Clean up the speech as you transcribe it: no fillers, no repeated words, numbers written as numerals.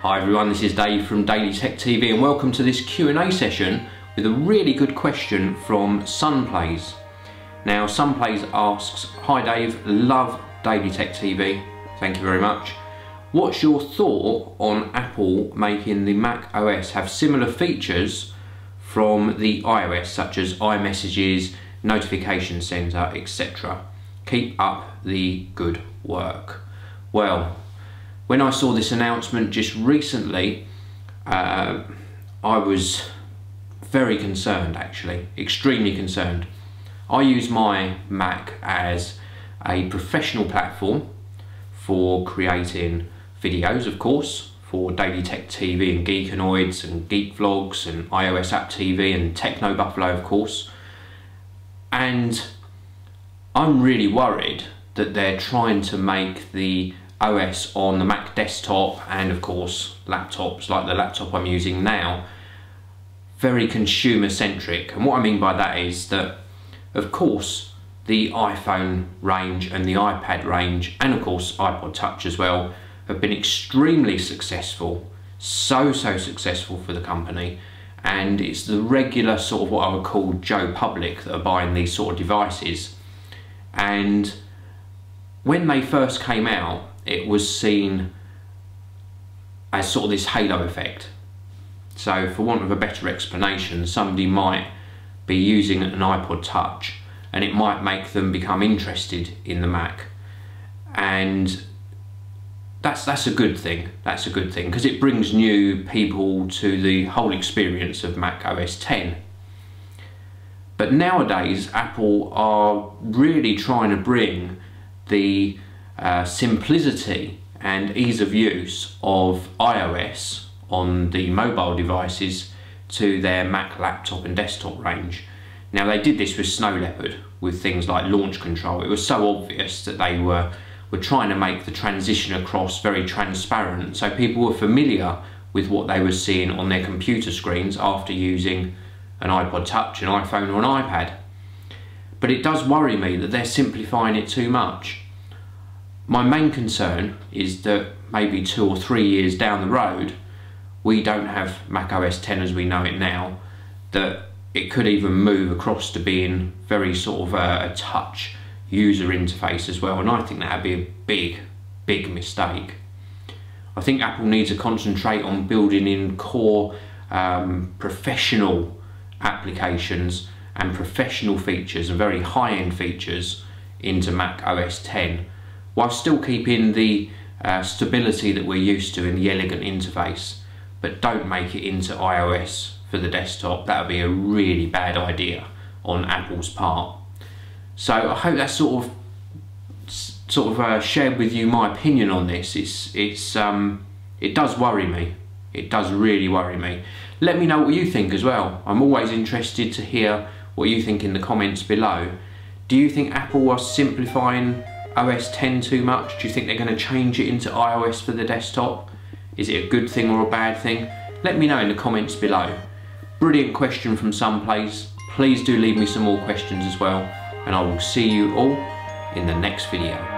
Hi everyone, this is Dave from Daily Tech TV and welcome to this Q&A session with a really good question from Sunplays. Now Sunplays asks, hi Dave, love Daily Tech TV, thank you very much. What's your thought on Apple making the Mac OS have similar features from the iOS such as iMessages, Notification Center, etc. Keep up the good work. Well, when I saw this announcement just recently, I was very concerned actually, extremely concerned. I use my Mac as a professional platform for creating videos, of course, for Daily Tech TV and Geekanoids and Geek Vlogs and iOS App TV and Techno Buffalo, of course. And I'm really worried that they're trying to make the OS on the Mac desktop and of course laptops like the laptop I'm using now very consumer centric. And what I mean by that is that of course the iPhone range and the iPad range and of course iPod Touch as well have been extremely successful, so successful for the company, and it's the regular sort of what I would call Joe Public that are buying these sort of devices. And when they first came out, it was seen as sort of this halo effect. So for want of a better explanation, somebody might be using an iPod Touch and it might make them become interested in the Mac. And that's a good thing, that's a good thing, because it brings new people to the whole experience of Mac OS X. But nowadays, Apple are really trying to bring the simplicity and ease of use of iOS on the mobile devices to their Mac laptop and desktop range. Now they did this with Snow Leopard with things like launch control. It was so obvious that they were trying to make the transition across very transparent, so people were familiar with what they were seeing on their computer screens after using an iPod Touch, an iPhone or an iPad. But it does worry me that they're simplifying it too much. My main concern is that maybe 2 or 3 years down the road, we don't have Mac OS X as we know it now, that it could even move across to being very sort of a touch user interface as well, and I think that would be a big mistake. I think Apple needs to concentrate on building in core professional applications and professional features and very high-end features into Mac OS X, while still keeping the stability that we're used to in the elegant interface, but don't make it into iOS for the desktop. That would be a really bad idea on Apple's part. So I hope that sort of shared with you my opinion on this. It does worry me. It does really worry me. Let me know what you think as well. I'm always interested to hear what you think in the comments below. Do you think Apple are simplifying OS X too much? Do you think they're going to change it into iOS for the desktop? Is it a good thing or a bad thing? Let me know in the comments below. Brilliant question from Sunplays. Please do leave me some more questions as well, and I will see you all in the next video.